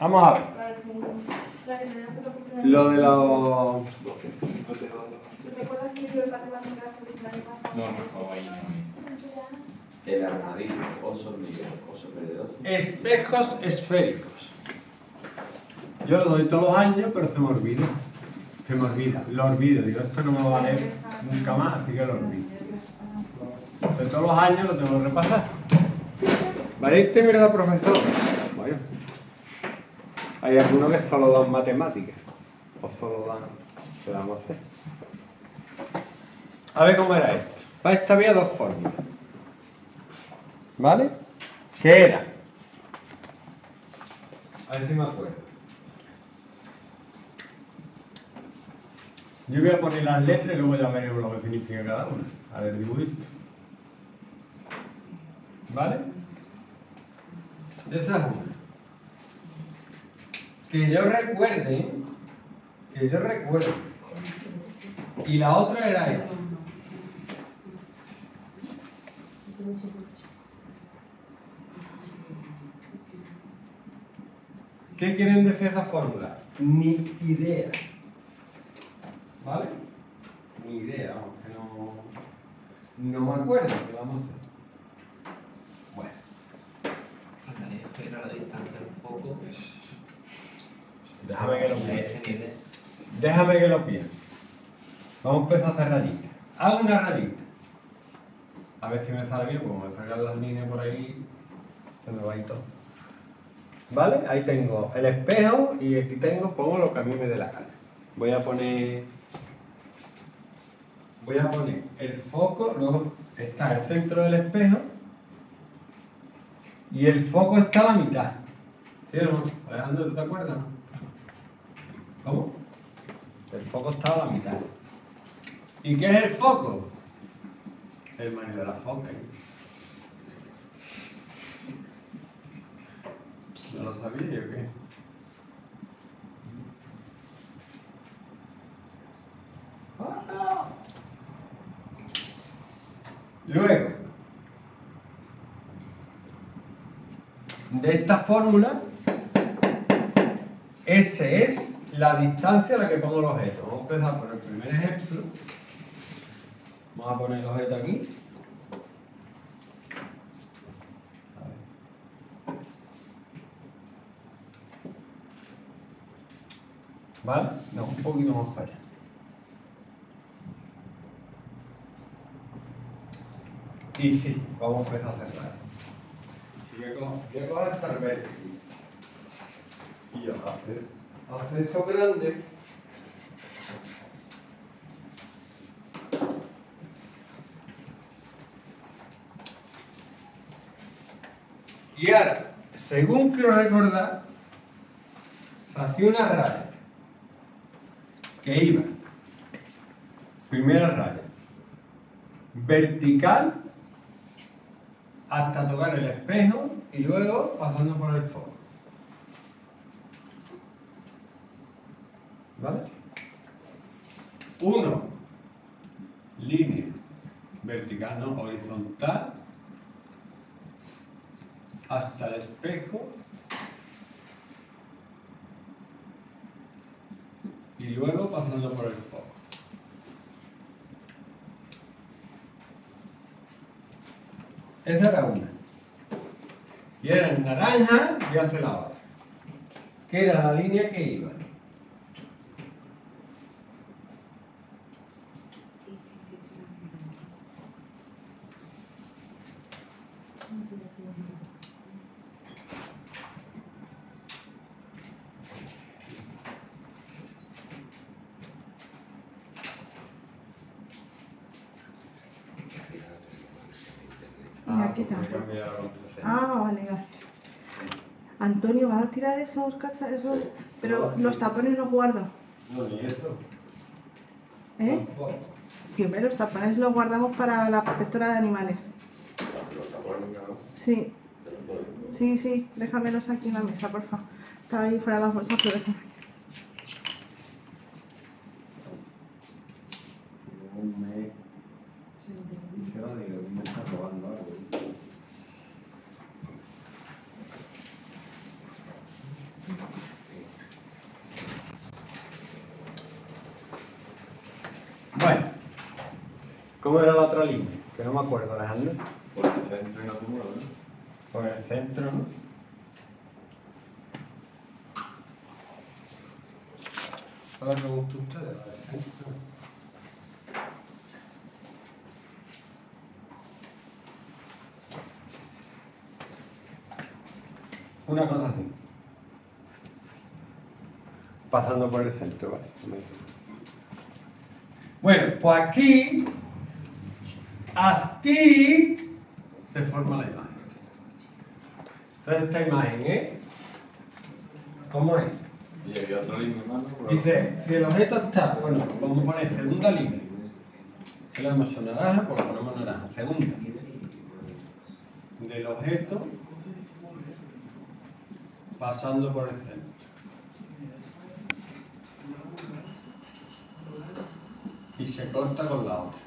Vamos a ver. Lo de los... ¿Te acuerdas que yo de matemáticas tuviste el año pasado? No, por favor, ahí no. El armadillo, oso hormiguero, oso perdedor. Espejos esféricos. Yo lo doy todos los años, pero se me olvida. Lo olvido. Digo, esto no me va a valer nunca más, así que lo olvido. Entonces, todos los años lo tengo que repasar. Vale, este mira al profesor. Bueno. Hay algunos que solo dan matemáticas. O solo dan... ¿Qué vamos a hacer? A ver cómo era esto. Para esta había dos formas. ¿Vale? ¿Qué era? A ver si me acuerdo. Yo voy a poner las letras y luego ya veremos lo que significa cada una. A ver, dibujito. ¿Vale? Esa es una. Que yo recuerde. Y la otra era esta. ¿Qué quieren decir esas fórmulas? Ni idea. ¿Vale? Ni idea, vamos, que no me acuerdo que vamos a hacer. Bueno. Faltaría esperar a la distancia un poco. Déjame que lo piense. Vamos a empezar a hacer rayitas. Hago una rayita. A ver si me sale bien, porque me salgan las líneas por ahí, se me va y todo. ¿Vale? Ahí tengo el espejo y aquí tengo, pongo lo que a mí me dé la gana. Voy a poner el foco, luego está el centro del espejo y el foco está a la mitad. ¿Sí o no? Alejandro, ¿tú te acuerdas? ¿Cómo? El foco está a la mitad. ¿Y qué es el foco? El maní de la foca. ¿No lo sabía yo qué? Luego, de esta fórmula, esa es la distancia a la que pongo el objeto. Vamos a empezar por el primer ejemplo. Vamos a poner el objeto aquí. ¿Vale? No, un poquito más para allá. Y sí, vamos a empezar a cerrar. Voy a coger esta verde y hacer eso grande. Y ahora, según quiero recordar, se hacía una raya que iba, primera raya, vertical hasta tocar el espejo y luego pasando por el foco. ¿Vale? 1, línea vertical, no, horizontal, hasta el espejo y luego pasando por el foco. Esa era una. Y era en naranja y hacia la otra. Que era la línea que iba. Vale, gracias. Antonio, ¿vas a tirar esos cachas? Eso? Sí. Pero los tapones los guardo. No, ni eso. ¿Eh? Siempre los tapones los guardamos para la protectora de animales. ¿Los tapones? Sí. Sí, déjamelos aquí en la mesa, por favor. Estaba ahí fuera las bolsas, pero déjame. ¿Cómo era la otra línea? Que no me acuerdo, Alejandro. Por el centro y la figura, ¿no? Por el centro. ¿Saben lo que gusta a ustedes? Por el centro. Una cosa así. Pasando por el centro, ¿vale? Bueno, pues aquí, así se forma la imagen. Entonces esta imagen, ¿cómo es? Y había otra línea más, ¿no? Dice, si el objeto está, bueno, vamos a poner segunda línea. Si la hemos hecho naranja, pues la ponemos naranja. Segunda. Del objeto, pasando por el centro. Y se corta con la otra.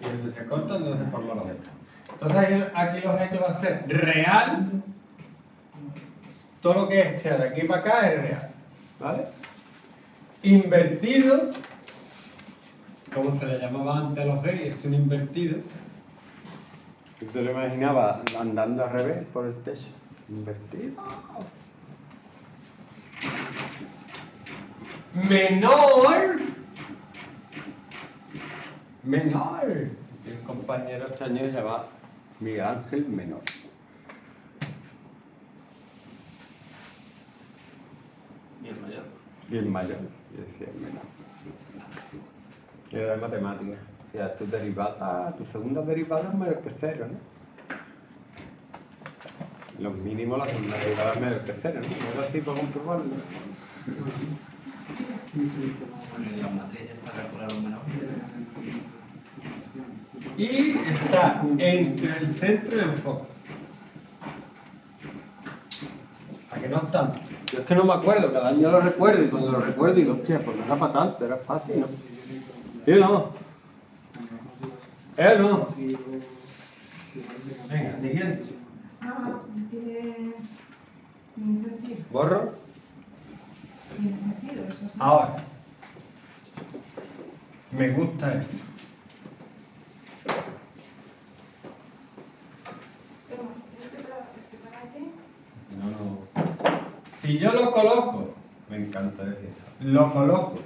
Y donde se corta, entonces se forma el objeto. Entonces aquí el objeto va a ser real. Todo lo que sea de aquí para acá es real, ¿vale? Invertido, como se le llamaba antes a los reyes, es un invertido. Yo te lo imaginaba andando al revés por el techo. Invertido. Menor. Y un compañero extraño se llama Miguel Ángel Menor. Y el mayor. Yo decía el menor. Y era de matemáticas. O sea, tus derivadas, tus segundas derivadas menos que cero, ¿no? Los mínimos, las segundas derivadas menos que cero, ¿no? Era así para comprobarlo. Y está entre el centro y el foco. ¿A que no están? Yo es que no me acuerdo, cada año lo recuerdo y cuando lo recuerdo digo, hostia, pues no era para tanto, era fácil, ¿no? Sí, no. No. Venga, siguiente. Ah, tiene sentido. ¿Borro? Ahora, me gusta esto. No. Si yo lo coloco, me encanta decir eso. Lo coloco.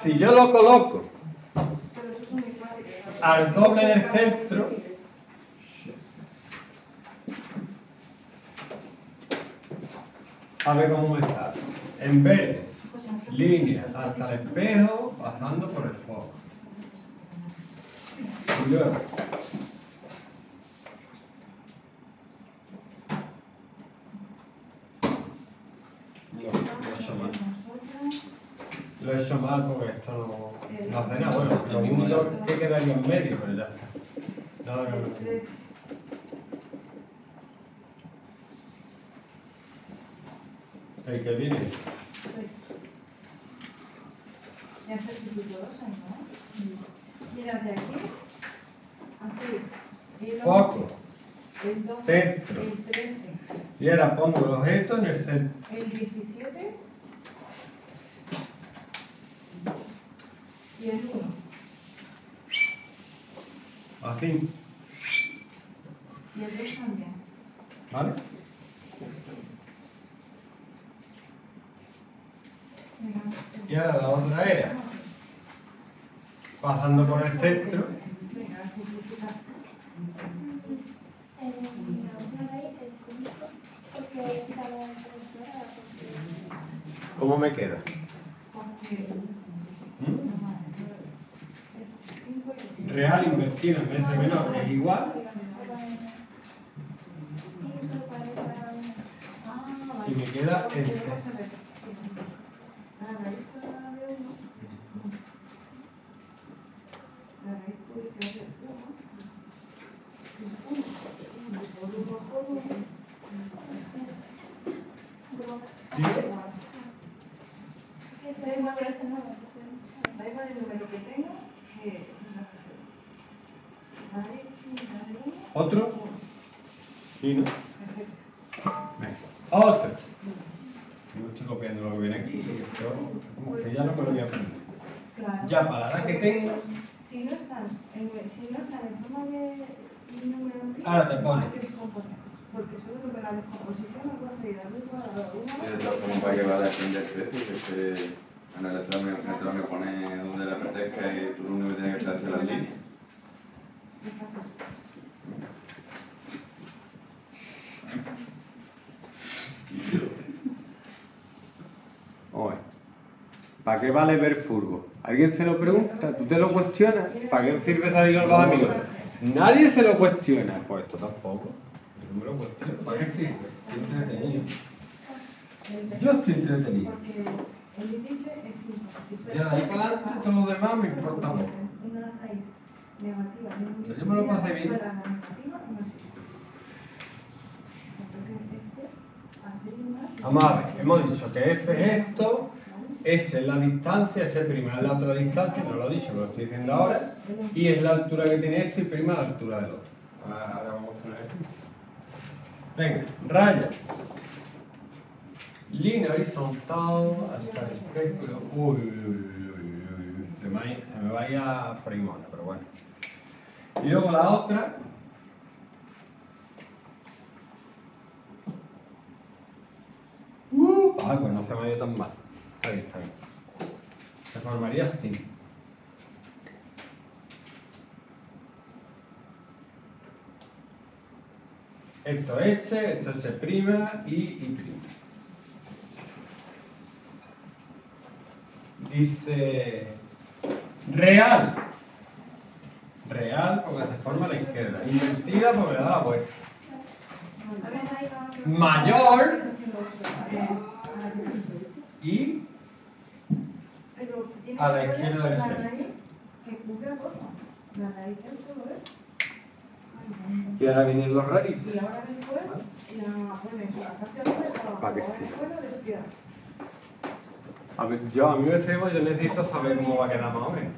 Si yo lo coloco al doble del centro, a ver cómo me sale. En vez, línea hasta el espejo, pasando por el foco. Y luego, lo he hecho mal porque esto no hace nada. Bueno, lo único que quedaría en medio, pero ya está. No. El que viene. Ya se dificultosa, ¿no? Mira, de aquí. Antes. Foco. Centro. El 13. Y ahora pongo los objetos en el centro. El 17. Y el 1. Así. Y el 2 también. ¿Vale? Y ahora la otra era pasando por el centro. ¿Cómo me queda? Real invertido en vez de menor es igual. Y me queda este. Da igual el número que tenga. Vale, ¿Otro? ¿Y no? Venga. ¡Otro! No estoy copiando lo que viene aquí, porque como que ya no me lo voy a aprender. Claro. Ya para la edad que tengo... Si no están en forma de número antiguo, ahora te pone. Porque solo que la descomposición no va a salir a mí para una... Esto es como para que va a defender creces, que se... En el examen te van a poner donde la apetezca y tú lo único que tienes que hacer es las líneas. Oye, ¿para qué vale ver fútbol? ¿Alguien se lo pregunta? ¿Tú te lo cuestionas? ¿Para qué sirve salir con los amigos? Nadie se lo cuestiona. Pues esto tampoco. Yo me lo cuestiono. ¿Para qué sirve? Estoy entretenido. Yo estoy entretenido. El límite es simple. Ya de ahí para adelante, todo lo demás me importa mucho. Una raíz negativa. Pero yo me lo pasé bien. Para la negativa no existe. Vamos a ver, hemos dicho que f es esto, s es la distancia, s' es la otra distancia, no lo he dicho, lo estoy diciendo ahora, y es la altura que tiene este y prima la altura del otro. Ahora vamos a poner esto. Venga, raya. Línea horizontal hasta el espectro. Uy. Se me vaya fregona, pero bueno. Y luego la otra. Pues no se me ha ido tan mal. Ahí está bien. Se formaría así. Esto es S, esto es S' y Y'. Dice real. Real porque se forma a la izquierda. Invertida porque le da la vuelta. Mayor y a la izquierda del ser. Y ahora vienen los raritos. ¿Para qué sí? A ver, a mí me cebo, yo necesito saber cómo va a quedar más o menos.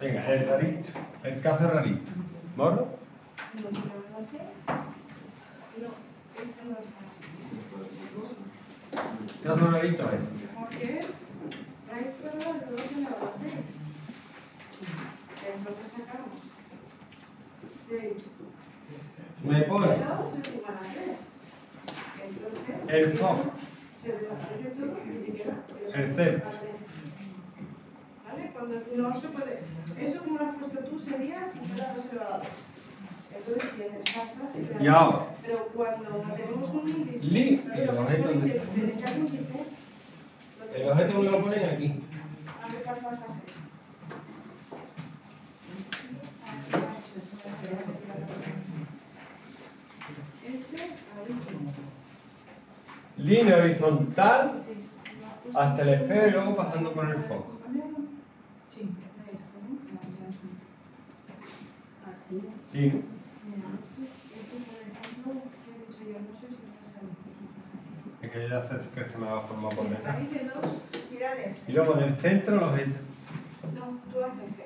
Venga, el rarito, el caso rarito. ¿Morro? ¿Qué caso rarito es? Porque es raíz de 2 en la base 6. Entonces sacamos 6. Me pone el FOB, el CEP. ¿Vale? Cuando no se puede. Eso como lo has puesto tú sería si fuera 2 elevado a 2. Entonces, si en el FAFSA se queda. Y ahora. Pero cuando tenemos un índice. El objeto único. El objeto único lo ponen aquí. A ver, ¿cuál vas a hacer? Línea horizontal hasta el espejo y luego pasando por el foco. Sí. Es que ya sé que se me va a formar por detrás. Y luego del centro los hechos. No, tú haces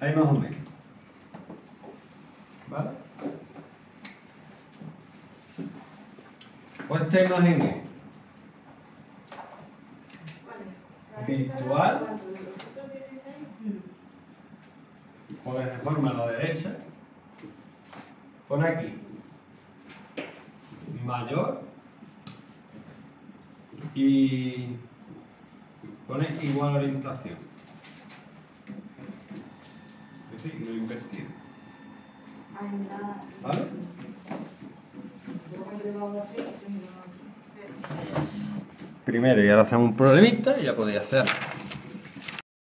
ahí más o menos. ¿Vale? Pues esta imagen es virtual, porque se forma a la derecha, pone aquí mayor y pone igual orientación. Signo invertido. ¿Vale? Primero, y ahora hacemos un problemita y ya podéis hacerlo.